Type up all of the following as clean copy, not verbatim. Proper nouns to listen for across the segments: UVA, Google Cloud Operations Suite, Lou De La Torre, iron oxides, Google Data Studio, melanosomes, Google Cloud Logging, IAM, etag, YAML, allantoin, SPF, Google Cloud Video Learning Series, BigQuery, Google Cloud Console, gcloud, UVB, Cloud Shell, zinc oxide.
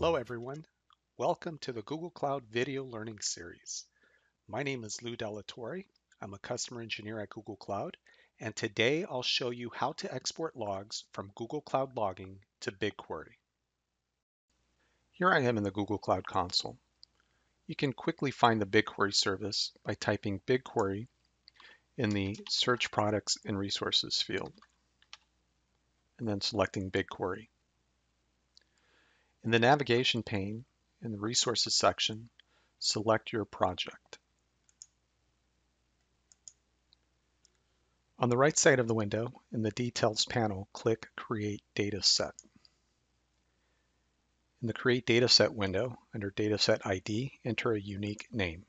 Hello everyone, welcome to the Google Cloud Video Learning Series. My name is Lou De La Torre. I'm a customer engineer at Google Cloud, and today I'll show you how to export logs from Google Cloud Logging to BigQuery. Here I am in the Google Cloud Console. You can quickly find the BigQuery service by typing BigQuery in the Search Products and Resources field, and then selecting BigQuery. In the navigation pane, in the Resources section, select your project. On the right side of the window, in the Details panel, click Create Data Set. In the Create Data Set window, under Dataset ID, enter a unique name.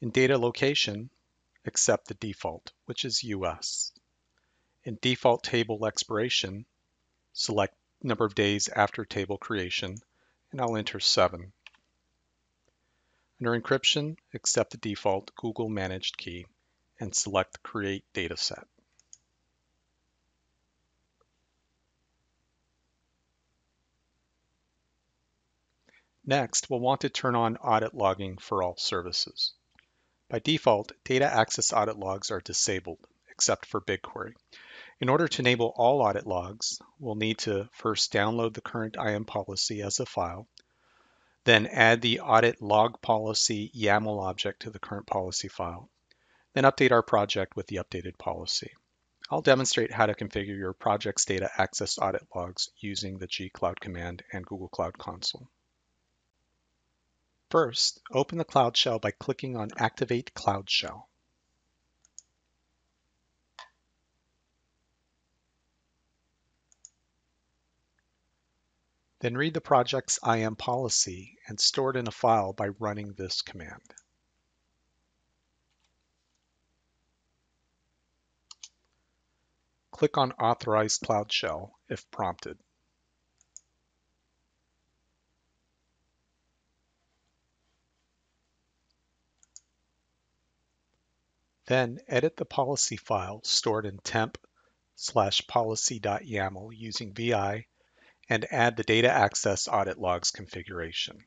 In Data Location, accept the default, which is US. In Default Table Expiration, select number of days after table creation, and I'll enter 7. Under Encryption, accept the default Google Managed Key, and select Create Dataset. Next, we'll want to turn on audit logging for all services. By default, data access audit logs are disabled, except for BigQuery. In order to enable all audit logs, we'll need to first download the current IAM policy as a file, then add the audit log policy YAML object to the current policy file, then update our project with the updated policy. I'll demonstrate how to configure your project's data access audit logs using the gcloud command and Google Cloud Console. First, open the Cloud Shell by clicking on Activate Cloud Shell. Then read the project's IAM policy and store it in a file by running this command. Click on Authorize Cloud Shell if prompted. Then edit the policy file stored in temp/policy.yaml using VI and add the data access audit logs configuration.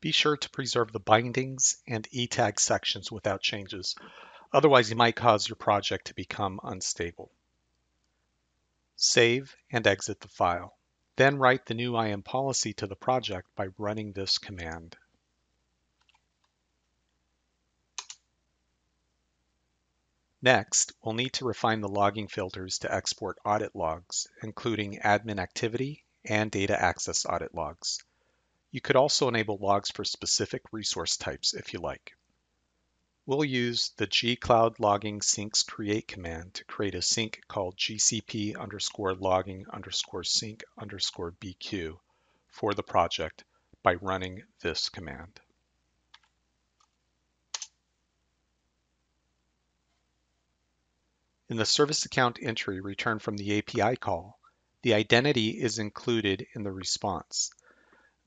Be sure to preserve the bindings and etag sections without changes, otherwise you might cause your project to become unstable. Save and exit the file. Then write the new IAM policy to the project by running this command. Next, we'll need to refine the logging filters to export audit logs, including admin activity and data access audit logs. You could also enable logs for specific resource types if you like. We'll use the gcloud logging syncs create command to create a sync called gcp_logging_sync_bq for the project by running this command. In the service account entry returned from the API call, the identity is included in the response.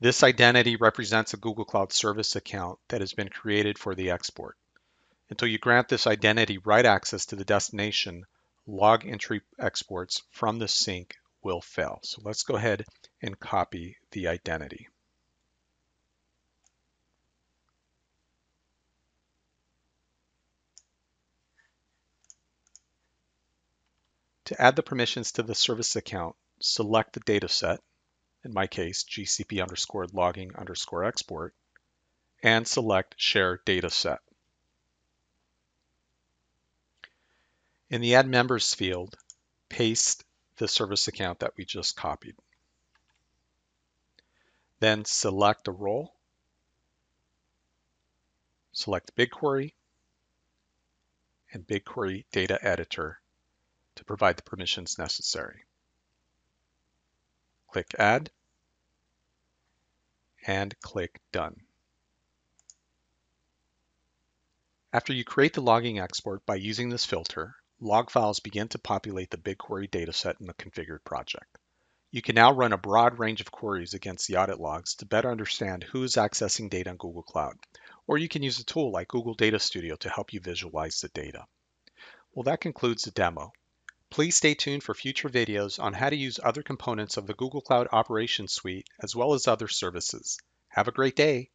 This identity represents a Google Cloud service account that has been created for the export. Until you grant this identity write access to the destination, log entry exports from the sync will fail. So let's go ahead and copy the identity. To add the permissions to the service account, select the dataset, in my case, gcp_logging_export, and select Share Dataset. In the Add Members field, paste the service account that we just copied. Then select a role, select BigQuery, and BigQuery Data Editor to provide the permissions necessary. Click Add, and click Done. After you create the logging export by using this filter, log files begin to populate the BigQuery dataset in the configured project. You can now run a broad range of queries against the audit logs to better understand who is accessing data on Google Cloud, or you can use a tool like Google Data Studio to help you visualize the data. Well, that concludes the demo. Please stay tuned for future videos on how to use other components of the Google Cloud Operations Suite as well as other services. Have a great day!